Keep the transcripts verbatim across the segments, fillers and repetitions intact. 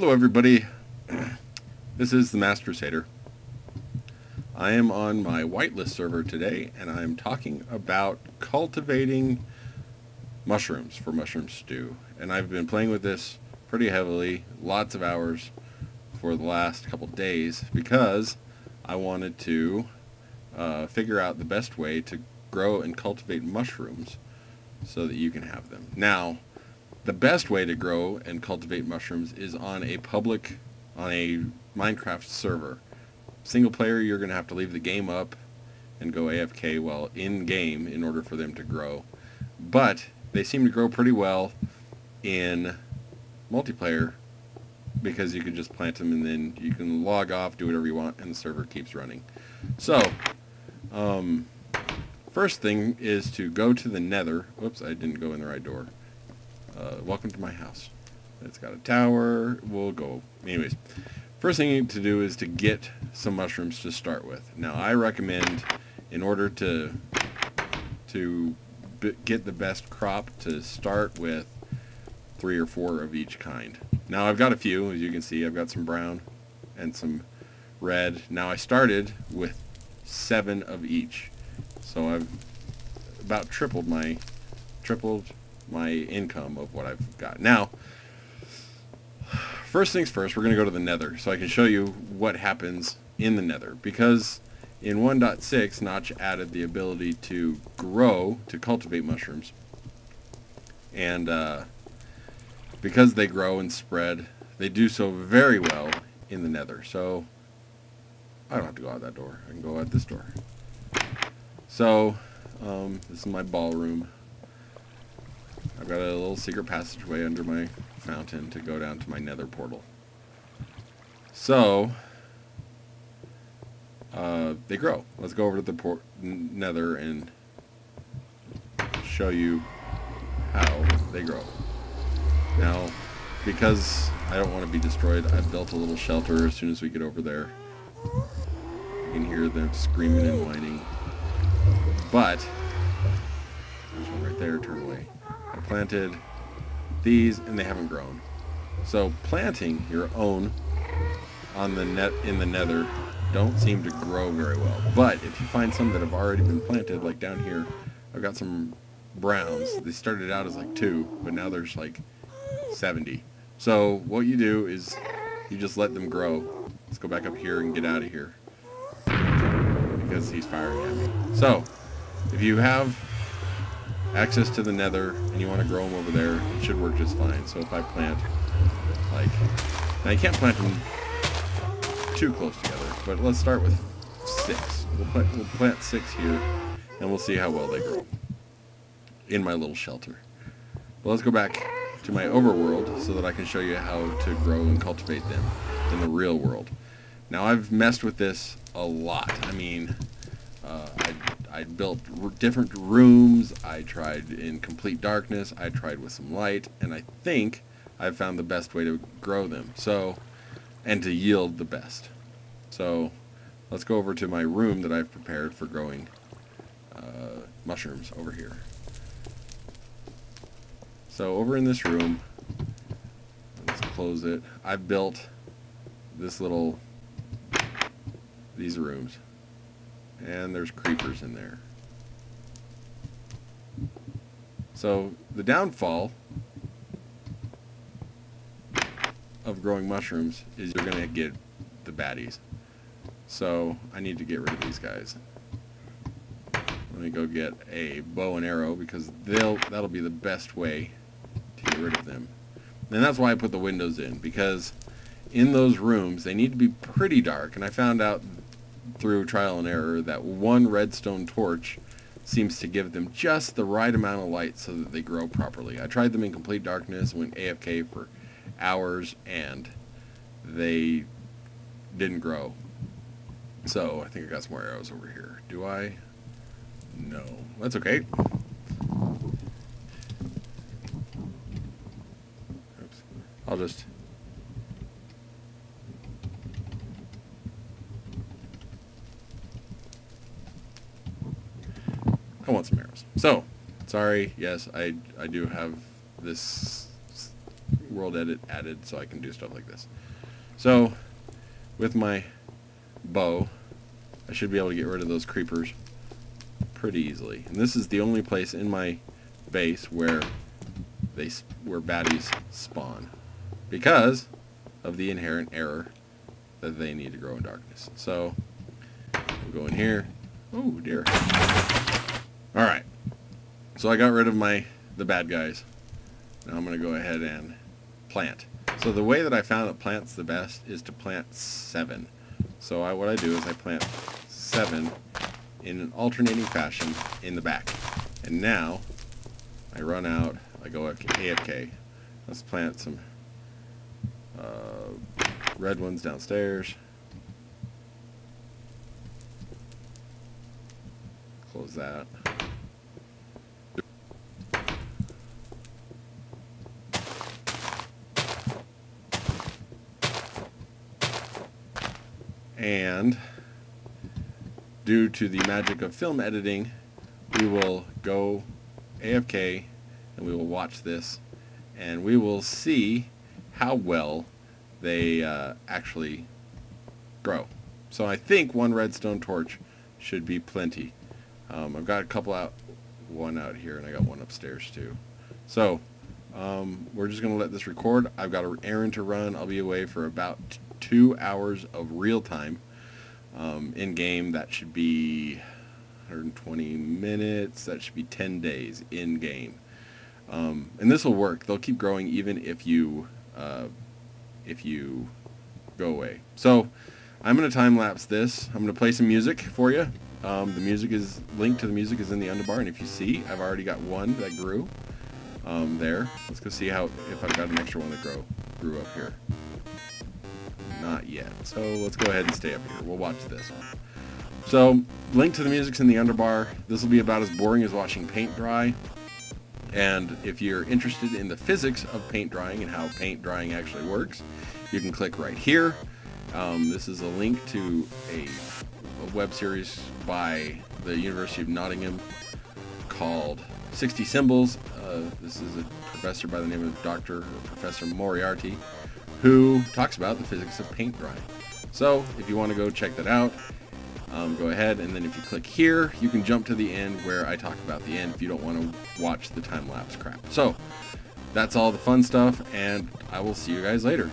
Hello everybody, this is the Masked Crusader. I am on my whitelist server today and I'm talking about cultivating mushrooms for mushroom stew. And I've been playing with this pretty heavily, lots of hours for the last couple days because I wanted to uh, figure out the best way to grow and cultivate mushrooms so that you can have them. Now, the best way to grow and cultivate mushrooms is on a public, on a Minecraft server. Single player, you're going to have to leave the game up and go A F K while in game in order for them to grow. But they seem to grow pretty well in multiplayer because you can just plant them and then you can log off, do whatever you want, and the server keeps running. So, um, first thing is to go to the Nether. Whoops, I didn't go in the right door. Uh, welcome to my house. It's got a tower. We'll go. Anyways, first thing you need to do is to get some mushrooms to start with. Now, I recommend, in order to to b get the best crop, to start with three or four of each kind. Now, I've got a few, as you can see. I've got some brown and some red. Now, I started with seven of each, so I've about tripled my tripled. my income of what I've got. Now, first things first, we're going to go to the Nether so I can show you what happens in the Nether, because in one point six Notch added the ability to grow, to cultivate mushrooms, and uh, because they grow and spread, they do so very well in the Nether. So I don't have to go out that door, I can go out this door. So um, this is my ballroom. I've got a little secret passageway under my fountain to go down to my Nether portal. So, uh, they grow. Let's go over to the por Nether and show you how they grow. Now, because I don't want to be destroyed, I've built a little shelter as soon as we get over there. You can hear them screaming and whining. But, there's one right there, turn away. I planted these and they haven't grown. So planting your own on the net in the Nether don't seem to grow very well. But if you find some that have already been planted, like down here, I've got some browns. They started out as like two, but now there's like seventy. So what you do is you just let them grow. Let's go back up here and get out of here because he's firing at me. So if you have access to the Nether and you want to grow them over there, it should work just fine. So if I plant, like, now you can't plant them too close together, but let's start with six. We'll plant, we'll plant six here and we'll see how well they grow in my little shelter. But let's go back to my overworld so that I can show you how to grow and cultivate them in the real world. Now, I've messed with this a lot. I mean, uh, I I built r different rooms, I tried in complete darkness, I tried with some light, and I think I've found the best way to grow them, so, and to yield the best. So, let's go over to my room that I've prepared for growing uh, mushrooms over here. So, over in this room, let's close it, I've built this little, these rooms. And there's creepers in there. So the downfall of growing mushrooms is you're going to get the baddies. So I need to get rid of these guys. Let me go get a bow and arrow because they'll that'll be the best way to get rid of them. And that's why I put the windows in, because in those rooms they need to be pretty dark, and I found out through trial and error that one redstone torch seems to give them just the right amount of light so that they grow properly. I tried them in complete darkness, went A F K for hours, and they didn't grow. So I think I got some more arrows over here. Do I? No. That's okay. Oops. I'll just... I want some arrows. So, sorry, yes, I, I do have this world edit added so I can do stuff like this. So with my bow, I should be able to get rid of those creepers pretty easily. And this is the only place in my base where they where baddies spawn because of the inherent error that they need to grow in darkness. So we'll go in here. Oh dear. All right. So I got rid of my the bad guys. Now I'm going to go ahead and plant. So the way that I found that plants the best is to plant seven. So I, what I do is I plant seven in an alternating fashion in the back. And now I run out. I go A F K. Let's plant some uh, red ones downstairs. Close that. And due to the magic of film editing, we will go A F K and we will watch this and we will see how well they uh, actually grow. So I think one redstone torch should be plenty. Um, I've got a couple out, one out here and I got one upstairs too. So um, we're just going to let this record. I've got an errand to run. I'll be away for about two hours of real time. Um, in game that should be one hundred twenty minutes. That should be ten days in game. Um, and this will work. They'll keep growing even if you uh, if you go away. So I'm going to time lapse this. I'm going to play some music for you. Um, the music is link to the music is in the underbar, and if you see, I've already got one that grew um, there. Let's go see how if I've got an extra one that grow grew up here. Not yet. So let's go ahead and stay up here. We'll watch this one. So link to the music's in the underbar. This will be about as boring as watching paint dry. And if you're interested in the physics of paint drying and how paint drying actually works, you can click right here. Um, this is a link to a, a web series by the University of Nottingham called sixty symbols. Uh, this is a professor by the name of Doctor Professor Moriarty, who talks about the physics of paint drying. So if you want to go check that out, um, go ahead, and then if you click here, you can jump to the end where I talk about the end if you don't want to watch the time-lapse crap. So that's all the fun stuff, and I will see you guys later.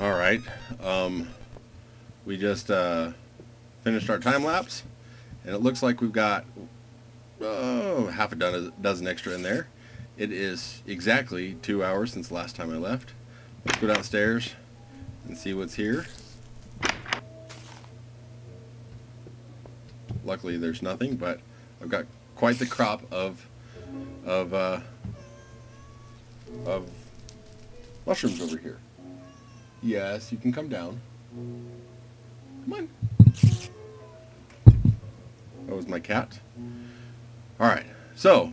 Alright, um, we just uh, finished our time lapse, and it looks like we've got oh, half a dozen, dozen extra in there. It is exactly two hours since the last time I left. Let's go downstairs and see what's here. Luckily there's nothing, but I've got quite the crop of, of, uh, of mushrooms over here. Yes, you can come down. Come on. That was my cat. Alright, so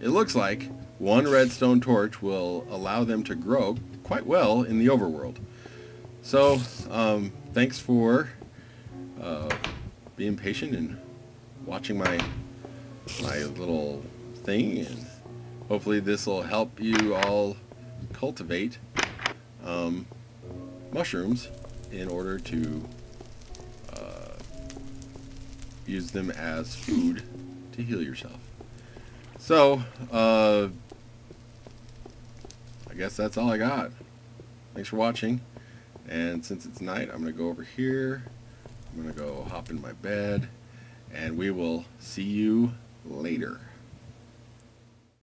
it looks like one redstone torch will allow them to grow quite well in the overworld. So, um, thanks for uh, being patient and watching my, my little thing. And hopefully this will help you all cultivate Um, mushrooms in order to uh, use them as food to heal yourself. So, uh, I guess that's all I got. Thanks for watching. And since it's night, I'm going to go over here. I'm going to go hop in my bed. And we will see you later.